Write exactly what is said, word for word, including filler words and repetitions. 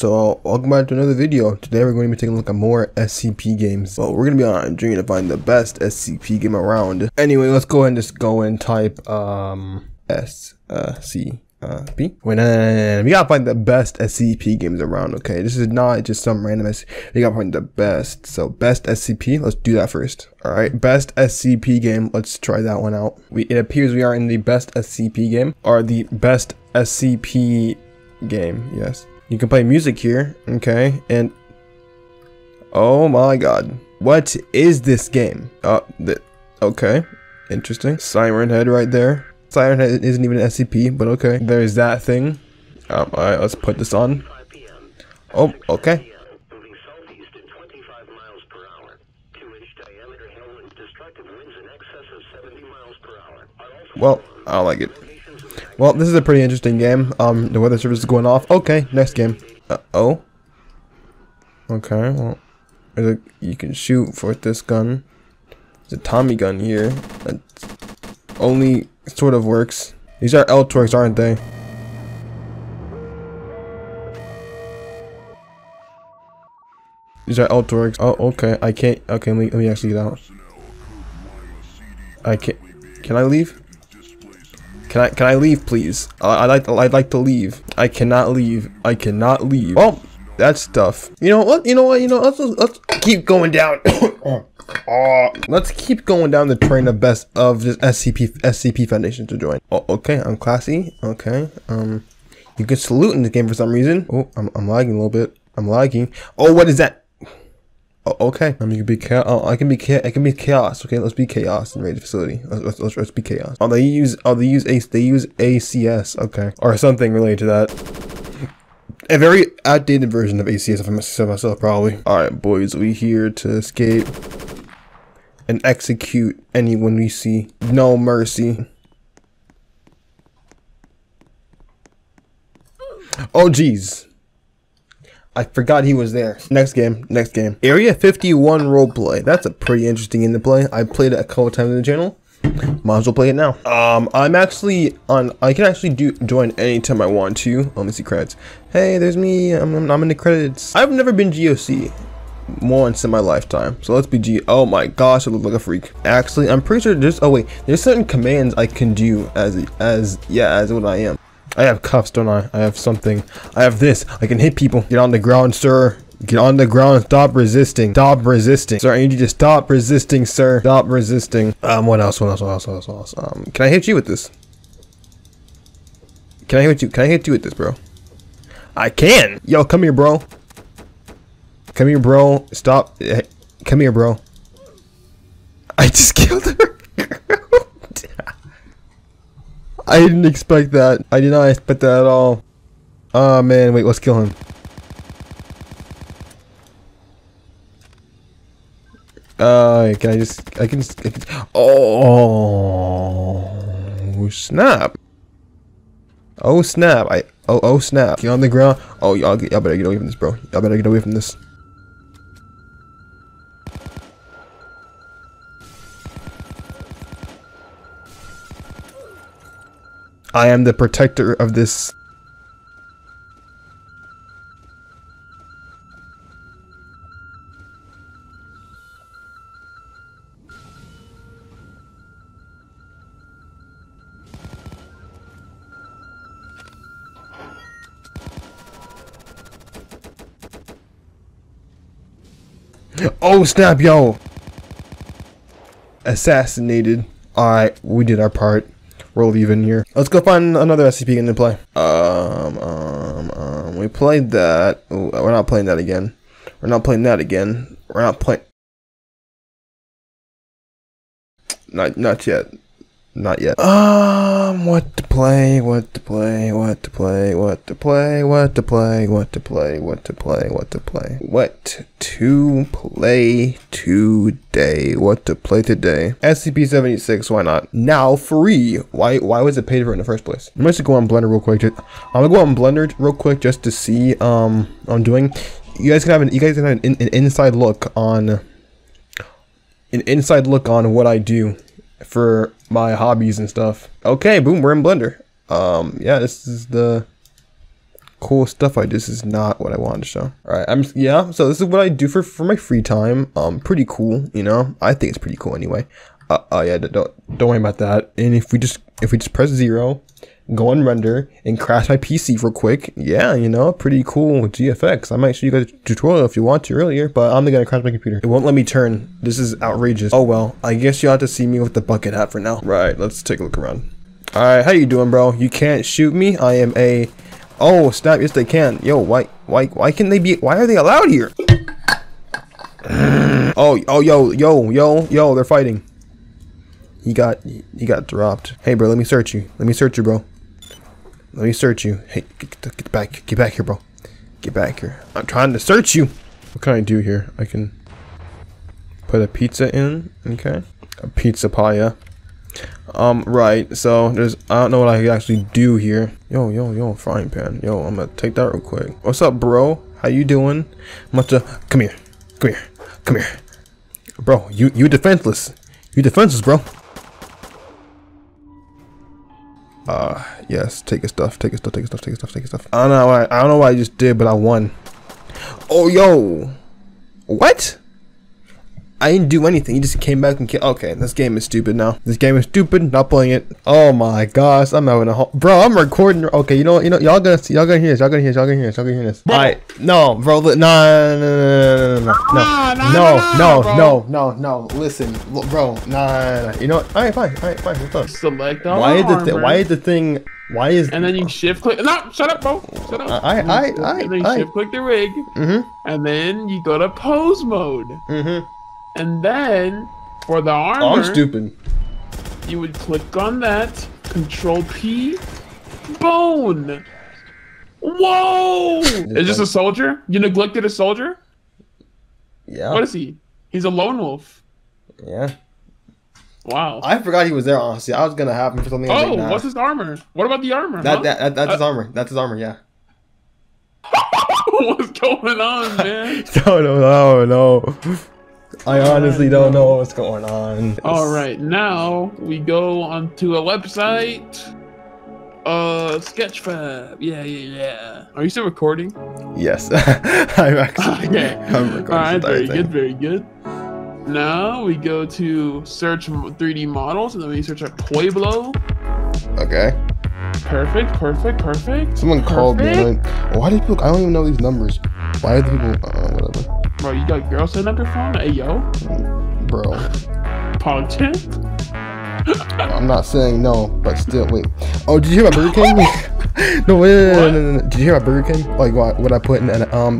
So welcome back to another video. Today we're going to be taking a look at more S C P games. Well, we're going to be on a journey to find the best S C P game around. Anyway, let's go ahead and just go and type um, S C P. Wait, no, no, no, no. We gotta find the best S C P games around, okay? This is not just some random S C P. We gotta find the best. So best S C P, let's do that first. All right, best S C P game. Let's try that one out. We, it appears we are in the best S C P game, or the best S C P game, yes. You can play music here, okay, and oh my god, what is this game? Uh, the, okay, interesting. Siren Head right there. Siren Head isn't even an S C P, but okay. There's that thing. Um, all right, let's put this on. Oh, okay. Well, I don't like it. Well, this is a pretty interesting game. Um, the weather service is going off. Okay, next game. Uh oh. Okay, well, a, you can shoot for this gun. There's a Tommy gun here. That only sort of works. These are L-Torx, aren't they? These are L-Torx. Oh, okay. I can't. Okay, let me, let me actually get out. I can't. Can I leave? Can I, can I leave, please? Uh, I'd like to, I'd like to leave. I cannot leave. I cannot leave. Oh, that's tough. You know what? You know what? You know, let's, let's keep going down. Oh, let's keep going down the train of best of this S C P S C P Foundation to join. Oh, okay, I'm classy. Okay. Um, you can salute in this game for some reason. Oh, I'm, I'm lagging a little bit. I'm lagging. Oh, what is that? Oh, okay. Um, you can be chaos. Oh, I can be chaos. I can be chaos. Okay, let's be chaos in raid facility. Let's let's, let's let's be chaos. Oh, they use oh they use ace they use A C S. Okay, or something related to that. A very outdated version of A C S. If I must say myself, probably. All right, boys, we here to escape and execute anyone we see. No mercy. Oh, jeez. I forgot he was there. Next game, next game. Area fifty-one roleplay. That's a pretty interesting game to play. I played it a couple times on the channel. Might as well play it now. Um, I'm actually on. I can actually do join anytime I want to. Let me see credits. Hey, there's me. I'm, I'm in the credits. I've never been G O C once in my lifetime. So let's be G. Oh my gosh, I look like a freak. Actually, I'm pretty sure there's. Oh wait, there's certain commands I can do as as yeah as what I am. I have cuffs, don't I? I have something. I have this. I can hit people. Get on the ground, sir. Get on the ground. Stop resisting. Stop resisting. Sir, I need you to stop resisting, sir. Stop resisting. Um, what else? What else? What else? What else? What else? Um, can I hit you with this? Can I hit you? Can I hit you with this, bro? I can. Yo, come here, bro. Come here, bro. Stop. Come here, bro. I just killed her. I didn't expect that. I did not expect that at all. Oh man, wait, let's kill him. Uh, can I just, I can just, I can, oh, snap. Oh snap, I, oh, oh snap. Get on the ground. Oh, y'all better get away from this, bro. Y'all better get away from this. I am the protector of this. Oh snap, yo! Assassinated. Alright, we did our part. We're leaving here. Let's go find another S C P game to play. Um, um, um, we played that. Ooh, we're not playing that again. We're not playing that again. We're not playing. Not, not yet. Not yet. Um, what to play? What to play? What to play? What to play? What to play? What to play? What to play? What to play? What to play today? What to play today? S C P seventy-six. Why not? Now free. Why? Why was it paid for in the first place? I'm going to go on Blender real quick. I'm gonna go on Blender real quick just to see um what I'm doing. You guys can have an. You guys can have an, an inside look on. An inside look on what I do for my hobbies and stuff. Okay, boom, we're in Blender. Um, yeah, this is the cool stuff I do. This is not what I wanted to show. All right, I'm yeah. So this is what I do for for my free time. Um, pretty cool, you know. I think it's pretty cool anyway. Uh, uh yeah. Don't don't worry about that. And if we just if we just press zero, go and render and crash my P C real quick. Yeah, you know, pretty cool G F X. I might show you guys a tutorial if you want to earlier, but I'm gonna crash my computer. It won't let me turn. This is outrageous. Oh well, I guess you'll have to see me with the bucket hat for now. Right, let's take a look around. All right, how you doing, bro? You can't shoot me. I am a... Oh snap! Yes, they can. Yo, why, why, why can they be? Why are they allowed here? oh, oh, yo, yo, yo, yo! They're fighting. He got, he got dropped. Hey, bro, let me search you. Let me search you, bro. Let me search you. Hey, get, get back, get back here, bro. Get back here. I'm trying to search you. What can I do here? I can put a pizza in. Okay, a pizza pie. Um, right, so there's, I don't know what I can actually do here. Yo, yo, yo, frying pan. Yo, I'm gonna take that real quick. What's up, bro? How you doing? Mucha, come here, come here, come here. Bro, you, you defenseless. You defenseless, bro. Uh, yes, take his stuff, take his stuff, take his stuff, take his stuff, take his stuff. I don't know what I, I don't know what I just did, but I won. Oh, yo. What? I didn't do anything. He just came back and killed. Okay, this game is stupid now. This game is stupid. Not playing it. Oh my gosh, I'm having a whole... Bro, I'm recording. Okay, you know what? You know y'all gonna see. Y'all gonna hear this. Y'all gonna hear this. Y'all gonna hear this. Y'all gonna hear this. All right, no, bro. No, no, no, no, no, no, no, no, no, no. Listen, bro. Nah, you know what? All right, fine, all right, fine. What's up? Why is the thing? Why is the thing? Why is and then you shift click? No, shut up, bro. Shut up. I, I, I, and then you shift click the rig. Mhm. And then you go to pose mode. Mhm. And then, for the armor, oh, I'm stupid. You would click on that, Control P, bone. Whoa! Is this a soldier? You neglected a soldier? Yeah. What is he? He's a lone wolf. Yeah. Wow. I forgot he was there. Honestly, I was gonna have him for something. Oh, like, nah. What's his armor? What about the armor? That, huh? that, that that's uh, his armor. That's his armor. Yeah. What's going on, man? no, no, no, no. I honestly don't know what's going on. Alright, now we go onto a website. Uh, Sketchfab. Yeah, yeah, yeah. Are you still recording? Yes. I'm actually okay. I'm recording. Alright, very thing. good, very good. Now we go to search three D models and then we search at Pueblo. Okay. Perfect, perfect, perfect. Someone perfect. called me. Like, why do people? I don't even know these numbers. Why are the people? Uh, whatever. Bro, you got girls setting up your phone? Hey, yo. Bro. Politics? I'm not saying no, but still, wait. Oh, did you hear about Burger King? no, wait, no, no, no, no, no. Did you hear about Burger King? Like, what, what I put in an, um...